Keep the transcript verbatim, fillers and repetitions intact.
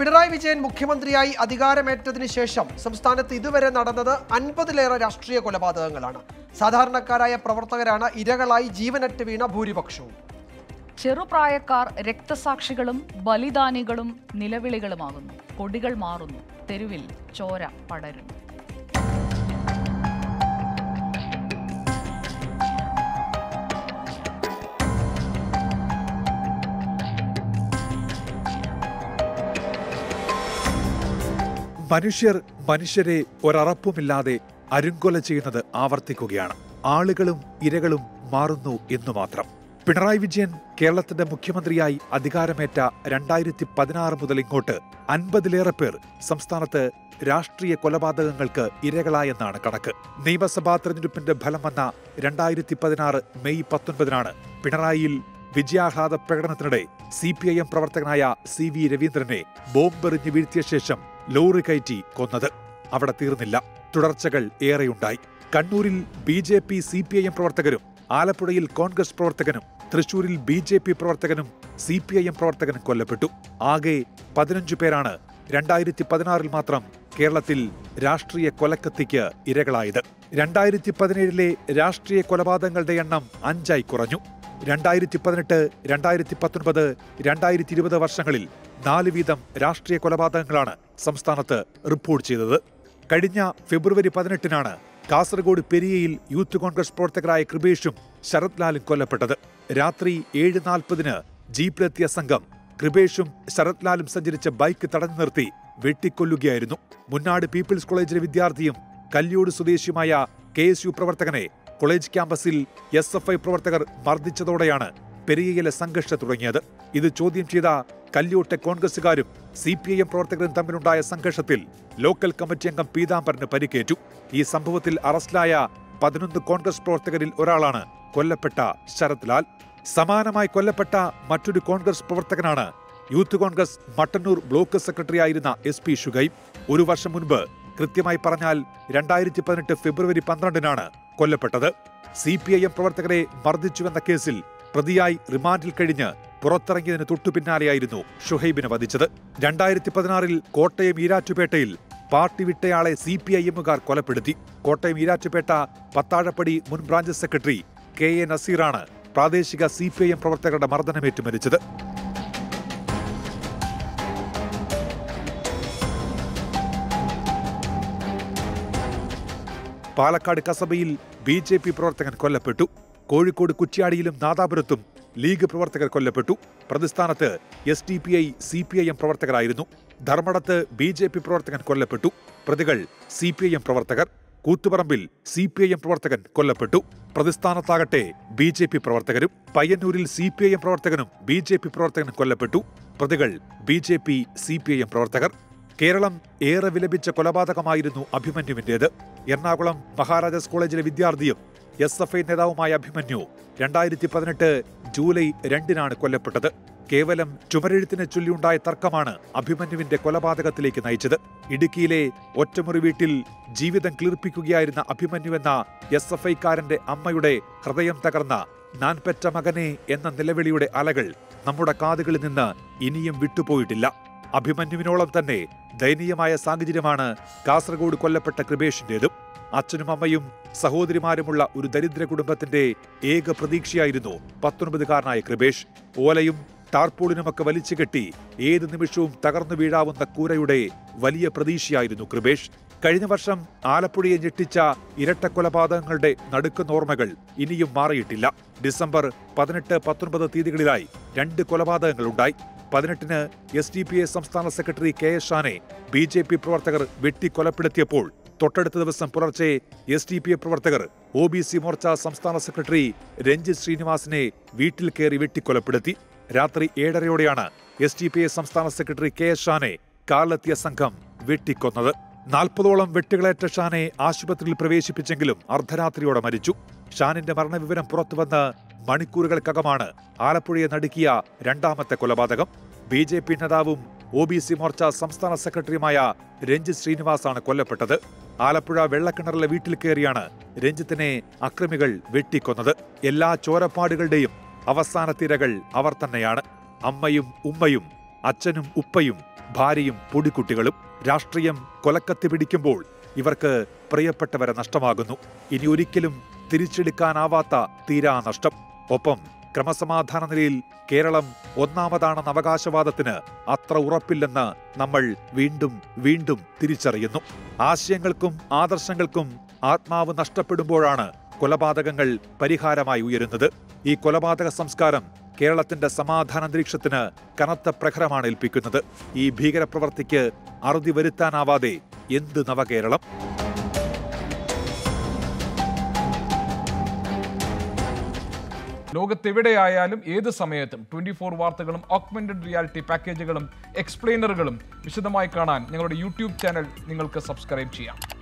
പിണറായി വിജയൻ മുഖ്യമന്ത്രിയായി അധികാരമേറ്റതിനു ശേഷം സംസ്ഥാനത്ത് ഇതുവരെ നടന്നത് അൻപതിലേറെ രാഷ്ട്രീയ കൊലപാതകങ്ങളാണ്. സാധാരണക്കാരായ പ്രവർത്തകരാണ് ഇരകളായി ജീവനറ്റ് വീണ ഭൂരിപക്ഷവും. ചെറുപ്രായക്കാർ രക്തസാക്ഷികളും ബലിദാനികളും നിലവിളികളുമാകുന്നു. കൊടികൾ മാറുന്നു, തെരുവിൽ ചോര പടരുന്നു. മനുഷ്യർ മനുഷ്യരെ ഒരറപ്പുമില്ലാതെ അരുങ്കൊല ചെയ്യുന്നത് ആവർത്തിക്കുകയാണ്. ആളുകളും ഇരകളും മാറുന്നു എന്നു മാത്രം. പിണറായി വിജയൻ കേരളത്തിന്റെ മുഖ്യമന്ത്രിയായി അധികാരമേറ്റ രണ്ടായിരത്തി പതിനാറ് മുതൽ ഇങ്ങോട്ട് അൻപതിലേറെ പേർ സംസ്ഥാനത്ത് രാഷ്ട്രീയ കൊലപാതകങ്ങൾക്ക് ഇരകളായെന്നാണ് കണക്ക്. നിയമസഭാ തെരഞ്ഞെടുപ്പിന്റെ ഫലം വന്ന രണ്ടായിരത്തി പതിനാറ് മെയ് പത്തൊൻപതിനാണ് പിണറായിയിൽ വിജയാഹ്ലാദ പ്രകടനത്തിനിടെ സി പി ഐ എം പ്രവർത്തകനായ സി വി രവീന്ദ്രനെ ബോംബെറിഞ്ഞ് വീഴ്ത്തിയ ശേഷം ലോറി കയറ്റി കൊന്നത്. അവിടെ തീർന്നില്ല, തുടർച്ചകൾ ഏറെയുണ്ടായി. കണ്ണൂരിൽ B J P C P I M പ്രവർത്തകരും ആലപ്പുഴയിൽ കോൺഗ്രസ് പ്രവർത്തകനും തൃശൂരിൽ ബി ജെ പി പ്രവർത്തകനും സി പി ഐ എം പ്രവർത്തകനും കൊല്ലപ്പെട്ടു. ആകെ പതിനഞ്ചു പേരാണ് രണ്ടായിരത്തി പതിനാറിൽ മാത്രം കേരളത്തിൽ രാഷ്ട്രീയ കൊലക്കത്തിക്ക് ഇരകളായത്. രണ്ടായിരത്തി പതിനേഴിലെ രാഷ്ട്രീയ കൊലപാതകങ്ങളുടെ എണ്ണം അഞ്ചായി കുറഞ്ഞു. രണ്ടായിരത്തി പതിനെട്ട് രണ്ടായിരത്തി പത്തൊൻപത് രണ്ടായിരത്തി ഇരുപത് വർഷങ്ങളിൽ നാല് വീതം രാഷ്ട്രീയ കൊലപാതകങ്ങളാണ് സംസ്ഥാനത്ത് റിപ്പോർട്ട് ചെയ്തത്. കഴിഞ്ഞ ഫെബ്രുവരി പതിനെട്ടിനാണ് കാസർഗോഡ് പെരിയയിൽ യൂത്ത് കോൺഗ്രസ് പ്രവർത്തകരായ കൃപേഷും ശരത് ലാലും കൊല്ലപ്പെട്ടത്. രാത്രി ഏഴ് നാൽപ്പതിന് ജീപ്പിലെത്തിയ സംഘം കൃപേഷും ശരത് ലാലും സഞ്ചരിച്ച ബൈക്ക് തടഞ്ഞു നിർത്തി വെട്ടിക്കൊല്ലുകയായിരുന്നു. മുന്നാട് പീപ്പിൾസ് കോളേജിലെ വിദ്യാർത്ഥിയും കല്യോട് സ്വദേശിയുമായ കെ എസ് യു പ്രവർത്തകനെ കോളേജ് ക്യാമ്പസിൽ എസ് എഫ് ഐ പ്രവർത്തകർ മർദ്ദിച്ചതോടെയാണ് പെരിയയിലെ സംഘർഷം തുടങ്ങിയത്. ഇത് ചോദ്യം ചെയ്ത കല്യോട്ടെ കോൺഗ്രസുകാരും സി പി ഐ എം പ്രവർത്തകരും തമ്മിലുണ്ടായ സംഘർഷത്തിൽ ലോക്കൽ കമ്മിറ്റി അംഗം പീതാംബരന് പരിക്കേറ്റു. ഈ സംഭവത്തിൽ അറസ്റ്റിലായ പതിനൊന്ന് കോൺഗ്രസ് പ്രവർത്തകരിൽ ഒരാളാണ് കൊല്ലപ്പെട്ട ശരത് ലാൽ. സമാനമായി കൊല്ലപ്പെട്ട മറ്റൊരു കോൺഗ്രസ് പ്രവർത്തകനാണ് യൂത്ത് കോൺഗ്രസ് മട്ടന്നൂർ ബ്ലോക്ക് സെക്രട്ടറിയായിരുന്ന എസ് പി ഷുഗൈ. ഒരു വർഷം മുൻപ്, കൃത്യമായി പറഞ്ഞാൽ രണ്ടായിരത്തി പതിനെട്ട് ഫെബ്രുവരി പന്ത്രണ്ടിനാണ് കൊല്ലപ്പെട്ടത്. സി പി ഐ എം പ്രവർത്തകരെ മർദ്ദിച്ചുവെന്ന കേസിൽ പ്രതിയായി റിമാൻഡിൽ കഴിഞ്ഞ് പുറത്തിറങ്ങിയതിന് തൊട്ടു പിന്നാലെയായിരുന്നു ഷുഹൈബിനെ വധിച്ചത്. രണ്ടായിരത്തി പതിനാറിൽ കോട്ടയം ഈരാറ്റുപേട്ടയിൽ പാർട്ടി വിട്ടയാളെ സി പി ഐ എമ്മുകാർ കൊലപ്പെടുത്തി. കോട്ടയം ഈരാറ്റുപേട്ട പത്താഴപ്പടി മുൻ ബ്രാഞ്ച് സെക്രട്ടറി കെ എ നസീറാണ് പ്രാദേശിക സി പി ഐ എം പ്രവർത്തകരുടെ മർദ്ദനമേറ്റ് മരിച്ചത്. പാലക്കാട് കസബയിൽ ബി ജെ പി പ്രവർത്തകൻ കൊല്ലപ്പെട്ടു. കോഴിക്കോട് കുറ്റ്യാടിയിലും നാദാപുരത്തും ലീഗ് പ്രവർത്തകർ കൊല്ലപ്പെട്ടു. പ്രതിസ്ഥാനത്ത് S D P I C P I M പ്രവർത്തകരായിരുന്നു. ധർമ്മടത്ത് ബി ജെ പി പ്രവർത്തകൻ കൊല്ലപ്പെട്ടു. പ്രതികൾ സി പി ഐ എം പ്രവർത്തകർ. കൂത്തുപറമ്പിൽ സി പി ഐ എം പ്രവർത്തകൻ കൊല്ലപ്പെട്ടു. പ്രതിസ്ഥാനത്താകട്ടെ ബി ജെ പി പ്രവർത്തകരും. പയ്യന്നൂരിൽ സി പി ഐ എം പ്രവർത്തകനും ബി ജെ പി പ്രവർത്തകനും കൊല്ലപ്പെട്ടു. പ്രതികൾ B J P C P I M പ്രവർത്തകർ. കേരളം ഏറെ വിലപിച്ച കൊലപാതകമായിരുന്നു അഭിമന്യുവിൻ്റേത്. എറണാകുളം മഹാരാജാസ് കോളേജിലെ വിദ്യാർത്ഥിയും എസ് എഫ് ഐ നേതാവുമായ അഭിമന്യു രണ്ടായിരത്തി പതിനെട്ട് ജൂലൈ രണ്ടിനാണ് കൊല്ലപ്പെട്ടത്. കേവലം ചുമരെഴുത്തിനെ ചൊല്ലിയുണ്ടായ തർക്കമാണ് അഭിമന്യുവിന്റെ കൊലപാതകത്തിലേക്ക് നയിച്ചത്. ഇടുക്കിയിലെ ഒറ്റമുറി വീട്ടിൽ ജീവിതം ക്ലീർപ്പിക്കുകയായിരുന്ന അഭിമന്യുവെന്ന എസ് എഫ് ഐക്കാരന്റെ അമ്മയുടെ ഹൃദയം തകർന്ന "ഞാൻ പെറ്റ മകനെ" എന്ന നിലവിളിയുടെ അലകൾ നമ്മുടെ കാതുകളിൽ നിന്ന് ഇനിയും വിട്ടുപോയിട്ടില്ല. അഭിമന്യുവിനോളം തന്നെ ദയനീയമായ സാഹചര്യമാണ് കാസർഗോഡ് കൊല്ലപ്പെട്ട കൃപേഷിന്റേതും. അച്ഛനും അമ്മയും സഹോദരിമാരുമുള്ള ഒരു ദരിദ്ര കുടുംബത്തിന്റെ ഏക പ്രതീക്ഷയായിരുന്നു പത്തൊൻപതുകാരനായ കൃപേഷ്. ഓലയും ടാർപോളിനുമൊക്കെ വലിച്ചു കെട്ടി ഏത് നിമിഷവും തകർന്നു വീഴാവുന്ന കൂരയുടെ വലിയ പ്രതീക്ഷയായിരുന്നു കൃപേഷ്. കഴിഞ്ഞ വർഷം ആലപ്പുഴയെ ഞെട്ടിച്ച ഇരട്ടക്കൊലപാതകങ്ങളുടെ നടുക്കുന്ന ഓർമ്മകൾ ഇനിയും മാറിയിട്ടില്ല. ഡിസംബർ പതിനെട്ട് പത്തൊൻപത് തീയതികളിലായി രണ്ട് കൊലപാതകങ്ങളുണ്ടായി. പതിനെട്ടിന് എസ് ഡി പി ഐ സംസ്ഥാന സെക്രട്ടറി കെ എസ് ഷാനെ ബി ജെ പി പ്രവർത്തകർ വെട്ടിക്കൊലപ്പെടുത്തിയപ്പോൾ തൊട്ടടുത്ത ദിവസം പുലർച്ചെ എസ് ഡി പി ഐ പ്രവർത്തകർ ഒ ബി സി മോർച്ച സംസ്ഥാന സെക്രട്ടറി രഞ്ജിത് ശ്രീനിവാസിനെ വീട്ടിൽ കയറി വെട്ടിക്കൊലപ്പെടുത്തി. രാത്രി ഏഴരയോടെയാണ് എസ് ഡി പി ഐ സംസ്ഥാന സെക്രട്ടറി കെ എസ് ഷാനെ കാറിലെത്തിയ സംഘം വെട്ടിക്കൊന്നത്. നാൽപ്പതോളം വെട്ടുകളേറ്റ ഷാനെ ആശുപത്രിയിൽ പ്രവേശിപ്പിച്ചെങ്കിലും അർദ്ധരാത്രിയോടെ മരിച്ചു. ഷാനിന്റെ മരണവിവരം പുറത്തുവന്ന് മണിക്കൂറുകൾക്കകമാണ് ആലപ്പുഴയെ നടുക്കിയ രണ്ടാമത്തെ കൊലപാതകം. ബി ജെ പി നേതാവും ഒ ബി സി മോർച്ച സംസ്ഥാന സെക്രട്ടറിയുമായ രഞ്ജിത് ശ്രീനിവാസാണ് കൊല്ലപ്പെട്ടത്. ആലപ്പുഴ വെള്ളക്കിണറിലെ വീട്ടിൽ കയറിയാണ് രഞ്ജിത്തിനെ അക്രമികൾ വെട്ടിക്കൊന്നത്. എല്ലാ ചോരപ്പാടുകളുടെയും അവസാനത്തിരകൾ അവർ തന്നെയാണ്. അമ്മയും ഉമ്മയും അച്ഛനും ഉപ്പയും ഭാര്യയും പൊടിക്കുട്ടികളും രാഷ്ട്രീയം കൊലക്കത്തി പിടിക്കുമ്പോൾ ഇവർക്ക് പ്രിയപ്പെട്ടവരെ നഷ്ടമാകുന്നു. ഇനി ഒരിക്കലും തിരിച്ചെടുക്കാനാവാത്ത തീരാ നഷ്ടം. ഒപ്പം ക്രമസമാധാന നിലയിൽ കേരളം ഒന്നാമതാണെന്ന അവകാശവാദത്തിന് അത്ര ഉറപ്പില്ലെന്ന് നമ്മൾ വീണ്ടും വീണ്ടും തിരിച്ചറിയുന്നു. ആശയങ്ങൾക്കും ആദർശങ്ങൾക്കും ആത്മാവ് നഷ്ടപ്പെടുമ്പോഴാണ് കൊലപാതകങ്ങൾ പരിഹാരമായി ഉയരുന്നത്. ഈ കൊലപാതക സംസ്കാരം കേരളത്തിന്റെ സമാധാന അന്തരീക്ഷത്തിന് കനത്ത പ്രഹരമാണ് ഏൽപ്പിക്കുന്നത്. ഈ ഭീകരപ്രവർത്തിക്ക് അറുതി വരുത്താനാവാതെ എന്ത് നവകേരളം? ലോകത്തെവിടെയായാലും ഏത് സമയത്തും ട്വൻറ്റി ഫോർ വാർത്തകളും ഓഗ്മെന്റഡ് റിയാലിറ്റി പാക്കേജുകളും എക്സ്പ്ലെയിനറുകളും വിശദമായി കാണാൻ ഞങ്ങളുടെ യൂട്യൂബ് ചാനൽ നിങ്ങൾക്ക് സബ്സ്ക്രൈബ് ചെയ്യാം.